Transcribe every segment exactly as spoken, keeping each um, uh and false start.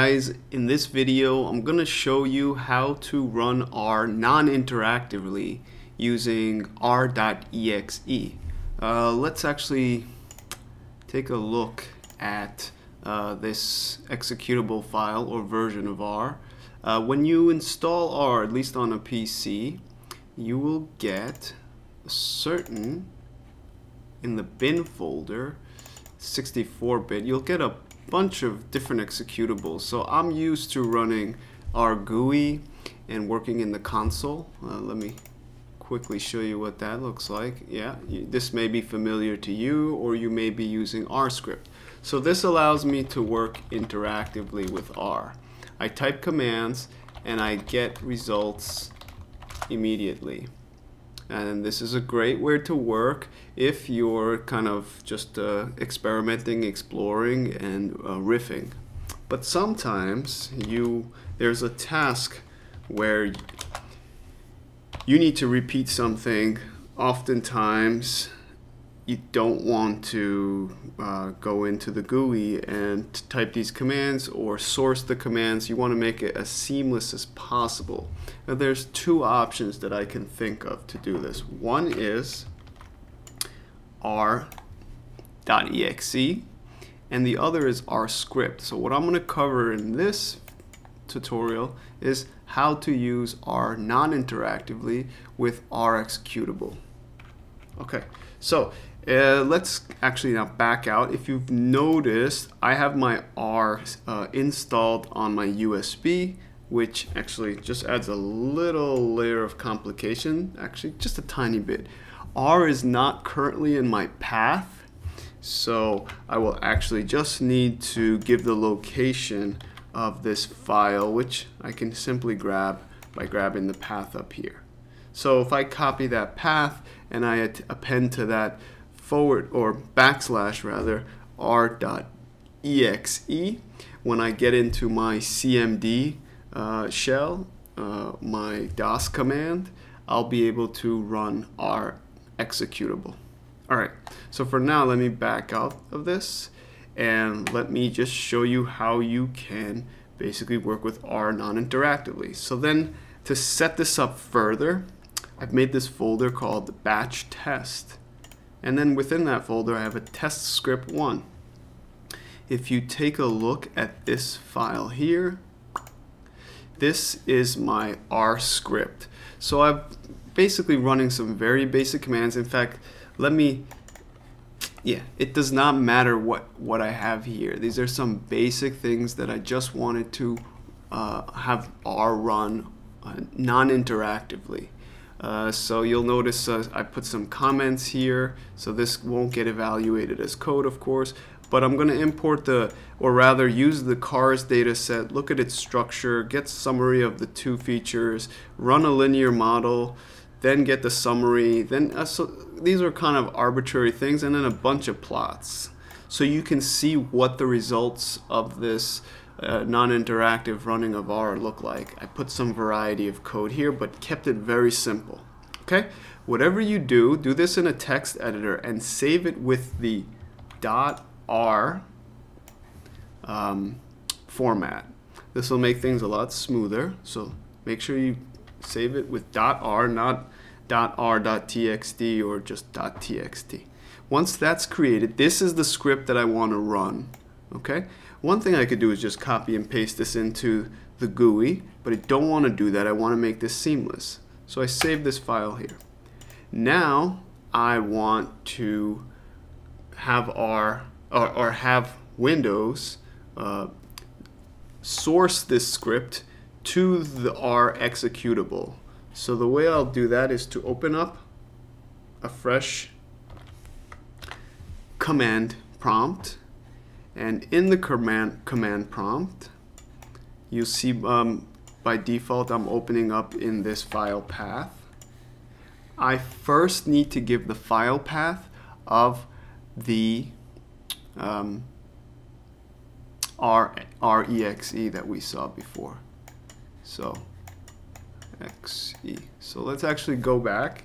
Guys, in this video I'm going to show you how to run R non-interactively using R dot E X E. Uh, let's actually take a look at uh, this executable file or version of R. Uh, when you install R, at least on a P C, you will get a certain, in the bin folder, sixty-four bit, you'll get a bunch of different executables. So I'm used to running our G U I and working in the console. Uh, let me quickly show you what that looks like. Yeah, you, this may be familiar to you, or you may be using R script. So this allows me to work interactively with R. I type commands and I get results immediately. And this is a great way to work if you're kind of just uh, experimenting, exploring, and uh, riffing. But sometimes you there's a task where you need to repeat something. Oftentimes you don't want to uh, go into the G U I and type these commands or source the commands. You want to make it as seamless as possible. Now, there's two options that I can think of to do this. One is R dot E X E and the other is R script. So what I'm going to cover in this tutorial is how to use R non-interactively with R executable. Okay, so uh, let's actually now back out. If you've noticed, I have my R uh, installed on my U S B, which actually just adds a little layer of complication, actually just a tiny bit. R is not currently in my path, so I will actually just need to give the location of this file, which I can simply grab by grabbing the path up here. So if I copy that path and I append to that forward or backslash rather R dot E X E, when I get into my C M D uh, shell, uh, my DOS command, I'll be able to run R executable. Alright, so for now let me back out of this and let me just show you how you can basically work with R non-interactively. So then to set this up further, I've made this folder called batch test, and then within that folder I have a test script one. If you take a look at this file here, this is my R script. So I'm basically running some very basic commands. In fact, let me yeah it does not matter what what I have here. These are some basic things that I just wanted to uh, have R run uh, non-interactively. Uh, so you'll notice uh, I put some comments here, so this won't get evaluated as code, of course, but I'm going to import the, or rather use the cars data set, look at its structure, get summary of the two features, run a linear model, then get the summary, then uh, so these are kind of arbitrary things, and then a bunch of plots. So you can see what the results of this Uh, non-interactive running of R look like. I put some variety of code here but kept it very simple. Okay, whatever you do, do this in a text editor and save it with the .r um, format. This will make things a lot smoother, so make sure you save it with .r, not .r.txt or just .txt. Once that's created, this is the script that I want to run. Okay, one thing I could do is just copy and paste this into the G U I, but I don't want to do that. I want to make this seamless. So I save this file here. Now I want to have our or, or have Windows uh, source this script to the R executable. So the way I'll do that is to open up a fresh command prompt. And in the command command prompt, you see um, by default I'm opening up in this file path. I first need to give the file path of the um, R, R E X E that we saw before. So X E. So let's actually go back.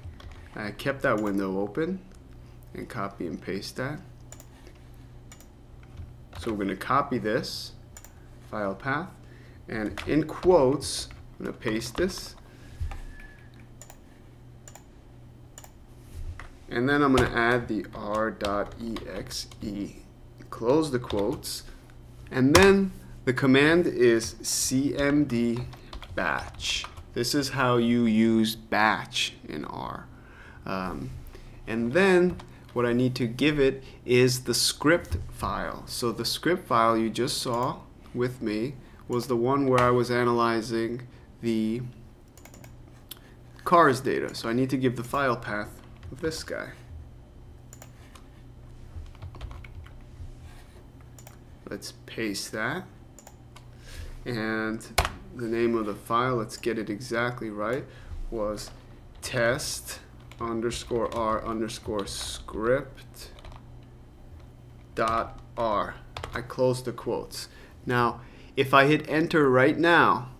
I kept that window open and copy and paste that. So we're going to copy this, file path, and in quotes, I'm going to paste this. And then I'm going to add the r.exe, close the quotes, and then the command is cmd batch. This is how you use batch in R. Um, and then what I need to give it is the script file. So the script file you just saw with me was the one where I was analyzing the cars data. So I need to give the file path this guy. Let's paste that, and the name of the file, let's get it exactly right, was test underscore r underscore script dot r. I closed the quotes. Now if I hit enter right now,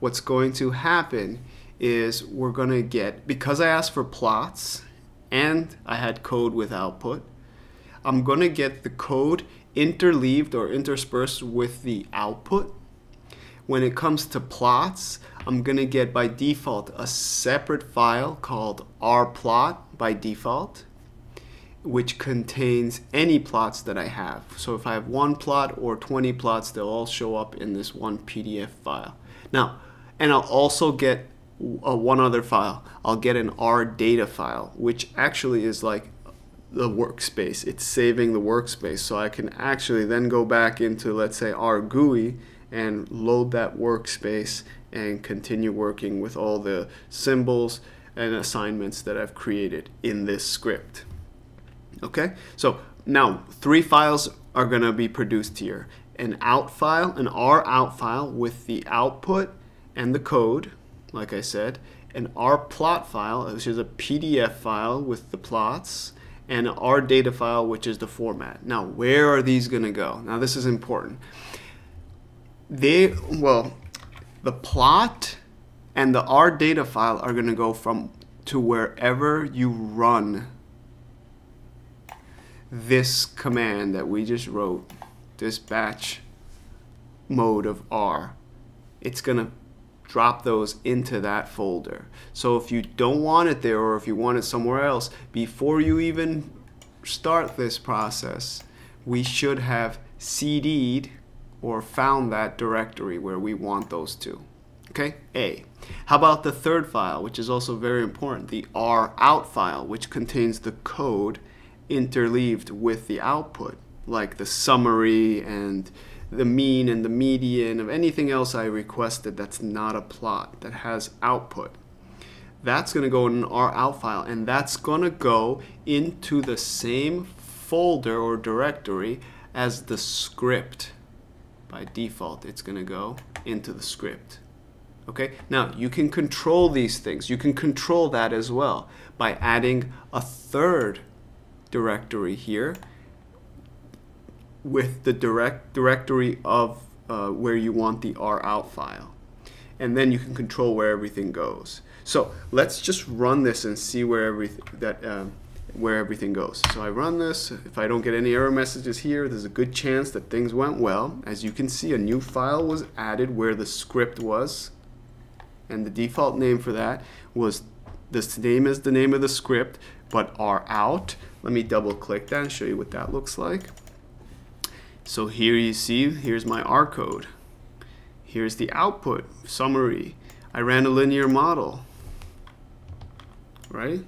what's going to happen is we're going to get, because I asked for plots and I had code with output, I'm going to get the code interleaved or interspersed with the output. When it comes to plots, I'm going to get by default a separate file called rplot by default, which contains any plots that I have. So if I have one plot or twenty plots, they'll all show up in this one P D F file. Now, and I'll also get a one other file. I'll get an rdata file, which actually is like the workspace. It's saving the workspace, so I can actually then go back into, let's say, R G U I and load that workspace and continue working with all the symbols and assignments that I've created in this script. Okay, so now three files are going to be produced here. An out file, an R out file with the output and the code, like I said, an rplot file, which is a P D F file with the plots, and an rdata file, which is the format. Now, where are these going to go? Now, this is important. They, well, the plot and the rdata file are going to go from to wherever you run this command that we just wrote, this batch mode of R. It's going to drop those into that folder. So if you don't want it there, or if you want it somewhere else, before you even start this process, we should have C D'd or found that directory where we want those to. Okay, A. How about the third file, which is also very important, the R out file, which contains the code interleaved with the output, like the summary and the mean and the median of anything else I requested that's not a plot, that has output. That's going to go in an rout file, and that's going to go into the same folder or directory as the script. By default, it's going to go into the script. Okay, now you can control these things. You can control that as well by adding a third directory here with the direct directory of uh, where you want the rout file. And then you can control where everything goes. So let's just run this and see where, every, that, uh, where everything goes. So I run this. If I don't get any error messages here, there's a good chance that things went well. As you can see, a new file was added where the script was. And the default name for that was, this name is the name of the script, but rout. Let me double click that and show you what that looks like. So here you see, here's my R code. Here's the output summary. I ran a linear model, right?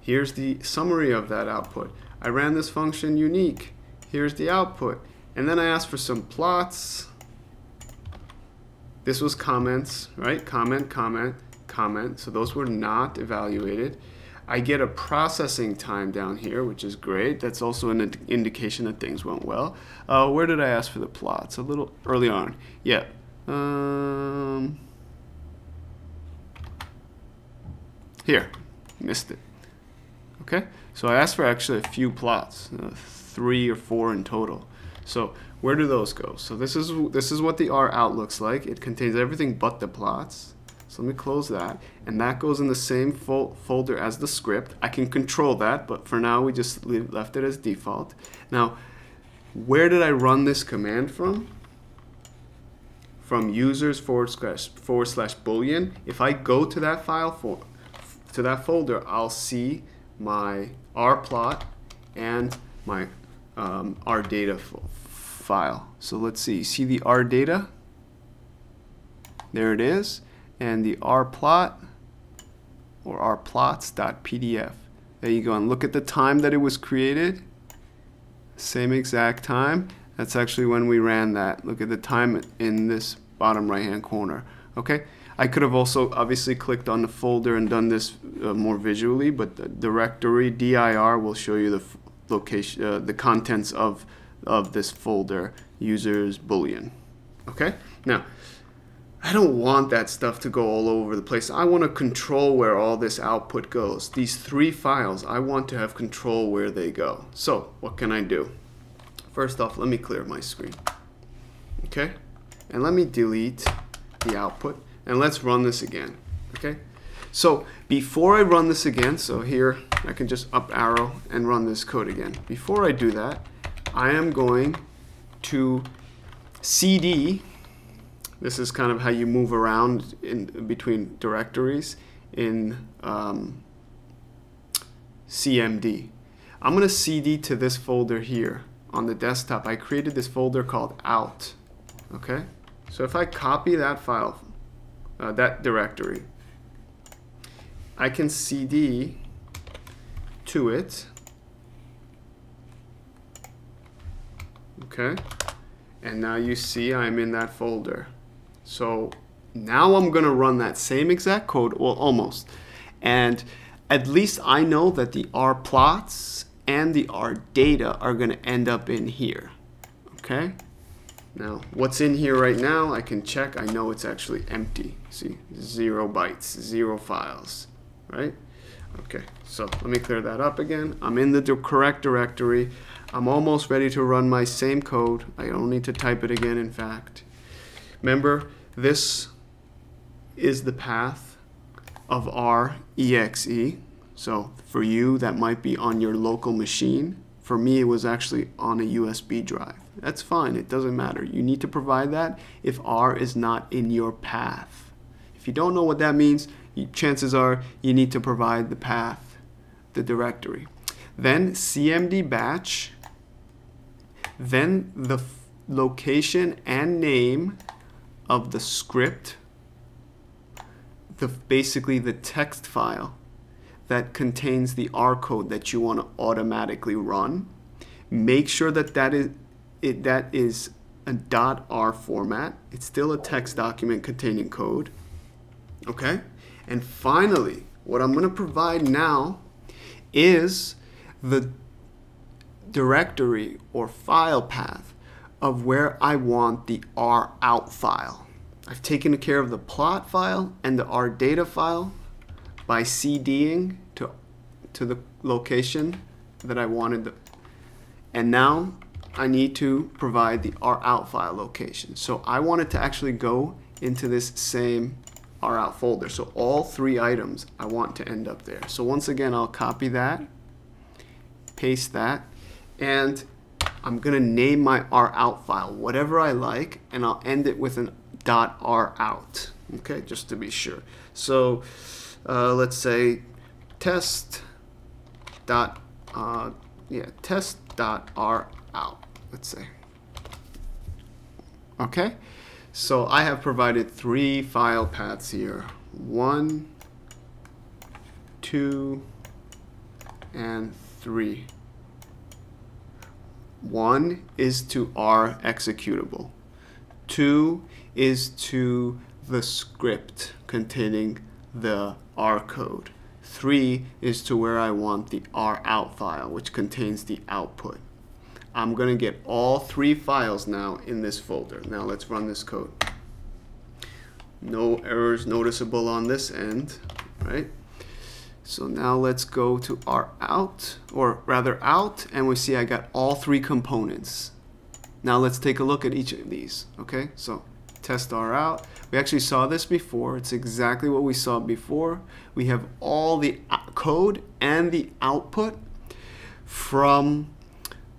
Here's the summary of that output. I ran this function unique. Here's the output. And then I asked for some plots. This was comments, right? Comment, comment, comment. So those were not evaluated. I get a processing time down here, which is great. That's also an indication that things went well. Uh, where did I ask for the plots? A little early on. Yeah. Um, here. Missed it. Okay. So I asked for actually a few plots, uh, three or four in total. So where do those go? So this is, this is what the R out looks like. It contains everything but the plots. So let me close that, and that goes in the same fol folder as the script. I can control that, but for now we just leave, left it as default. Now, where did I run this command from? from users forward slash, forward slash boolean, if I go to that file for, to that folder, I'll see my rplot and my um, rdata file. So let's see, see the rdata? There it is, and the rplot or rplots.pdf. There you go, and look at the time that it was created. Same exact time. That's actually when we ran that. Look at the time in this bottom right hand corner. Okay, I could have also obviously clicked on the folder and done this uh, more visually, but the directory dir will show you the location, uh, the contents of of this folder, users boolean. Okay, now I don't want that stuff to go all over the place. I want to control where all this output goes. These three files, I want to have control where they go. So what can I do? First off, let me clear my screen. Okay? And let me delete the output. And let's run this again. Okay? So before I run this again, so here I can just up arrow and run this code again. Before I do that, I am going to C D. This is kind of how you move around in between directories in um, C M D. I'm going to C D to this folder here on the desktop. I created this folder called out. Okay, so if I copy that file, uh, that directory, I can C D to it. Okay, and now you see I'm in that folder. So now I'm going to run that same exact code, well, almost. And at least I know that the rplots and the rdata are going to end up in here. Okay? Now, what's in here right now, I can check. I know it's actually empty. See? Zero bytes, zero files. Right? Okay. So let me clear that up again. I'm in the correct directory. I'm almost ready to run my same code. I don't need to type it again, in fact. Remember, this is the path of our exe. So for you, that might be on your local machine. For me, it was actually on a U S B drive. That's fine. It doesn't matter. You need to provide that if R is not in your path. If you don't know what that means, chances are you need to provide the path, the directory. Then C M D batch, then the location and name of the script, the basically the text file that contains the R code that you want to automatically run. Make sure that that is it that is a .r format. It's still a text document containing code. Okay? And finally, what I'm going to provide now is the directory or file path of where I want the rout file. I've taken care of the plot file and the rdata file by CDing to, to the location that I wanted. The, and now I need to provide the rout file location. So I wanted to actually go into this same rout folder. So all three items I want to end up there. So once again, I'll copy that, paste that, and I'm going to name my rout file whatever I like, and I'll end it with an .rout, okay, just to be sure. So uh, let's say test dot uh, yeah test dot rout, let's say. Okay, so I have provided three file paths here: one, two, and three. One is to our executable. Two is to the script containing the R code. Three is to where I want the rout file, which contains the output. I'm going to get all three files now in this folder. Now let's run this code. No errors noticeable on this end, right? So now let's go to our out, or rather out, and we see I got all three components. Now let's take a look at each of these. Okay, so test our out. We actually saw this before. It's exactly what we saw before. We have all the code and the output from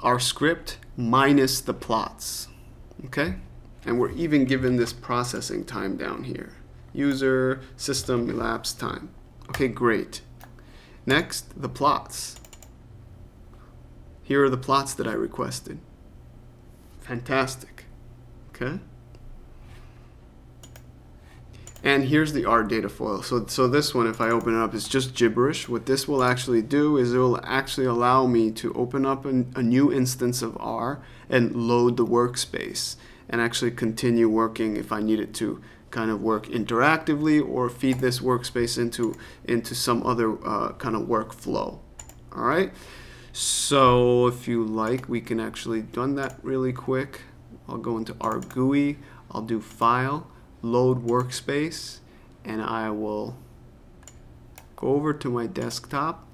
our script minus the plots. Okay, And we're even given this processing time down here. User, system, elapsed time. Okay, great. Next, the plots. Here are the plots that I requested. Fantastic. Okay. And here's the R data file. So, so this one, if I open it up, is just gibberish. What this will actually do is it will actually allow me to open up an, a new instance of R and load the workspace and actually continue working if I needed to kind of work interactively or feed this workspace into, into some other uh, kind of workflow. All right. So if you like, we can actually done that really quick. I'll go into R G U I. I'll do File, Load Workspace, and I will go over to my desktop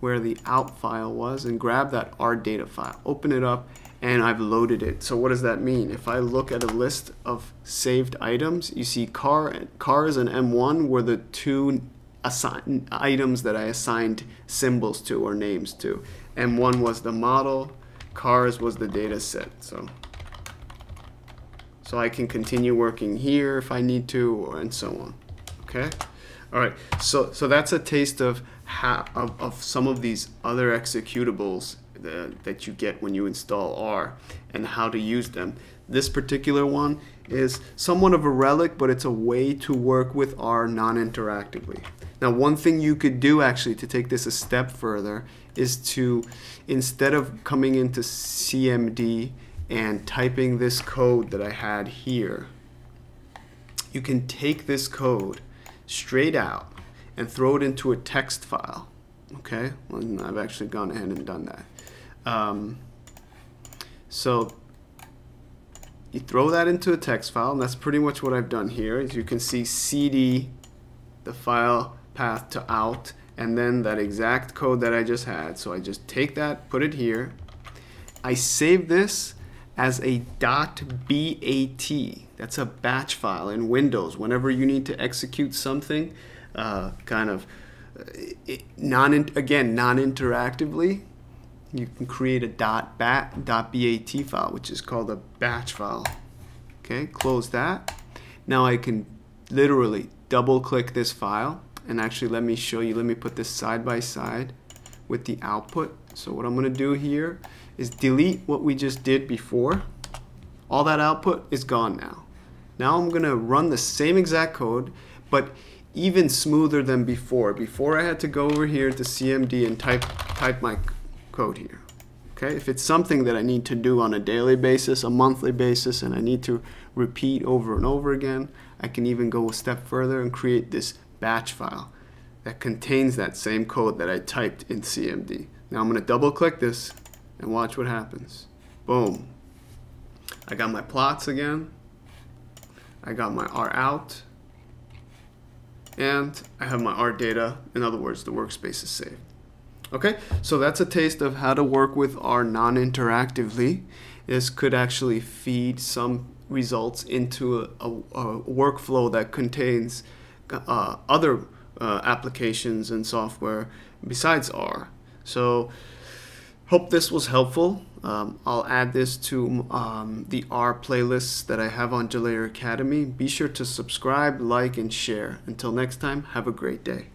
where the out file was and grab that R data file, open it up, and I've loaded it. So what does that mean? If I look at a list of saved items, you see car, cars and M one were the two assign, items that I assigned symbols to or names to. M one was the model, cars was the data set. So So I can continue working here if I need to, or, and so on. Okay, all right. So so that's a taste of how, of, of some of these other executables that, that you get when you install R and how to use them. This particular one is somewhat of a relic, but it's a way to work with R non-interactively. Now, one thing you could do actually to take this a step further is to, instead of coming into C M D and typing this code that I had here, you can take this code straight out and throw it into a text file. Okay, well, I've actually gone ahead and done that. Um, so you throw that into a text file, and that's pretty much what I've done here. As you can see, C D the file path to out, and then that exact code that I just had. So I just take that, put it here. I save this as a .bat, that's a batch file in Windows. Whenever you need to execute something, uh, kind of, uh, it, non again, non-interactively, you can create a .bat, .bat file, which is called a batch file. Okay, close that. Now I can literally double-click this file, and actually let me show you, let me put this side by side with the output. So what I'm going to do here is delete what we just did before. All that output is gone now. Now I'm going to run the same exact code, but even smoother than before. Before I had to go over here to C M D and type, type my code here. Okay, if it's something that I need to do on a daily basis, a monthly basis, and I need to repeat over and over again, I can even go a step further and create this batch file that contains that same code that I typed in C M D. Now I'm going to double click this and watch what happens. Boom. I got my plots again. I got my R out. And I have my R data. In other words, the workspace is saved. Okay, so that's a taste of how to work with R non-interactively. This could actually feed some results into a, a, a workflow that contains uh, other uh, applications and software besides R. So hope this was helpful. Um, I'll add this to um, the R playlists that I have on Gelayer Academy. Be sure to subscribe, like, and share. Until next time, have a great day.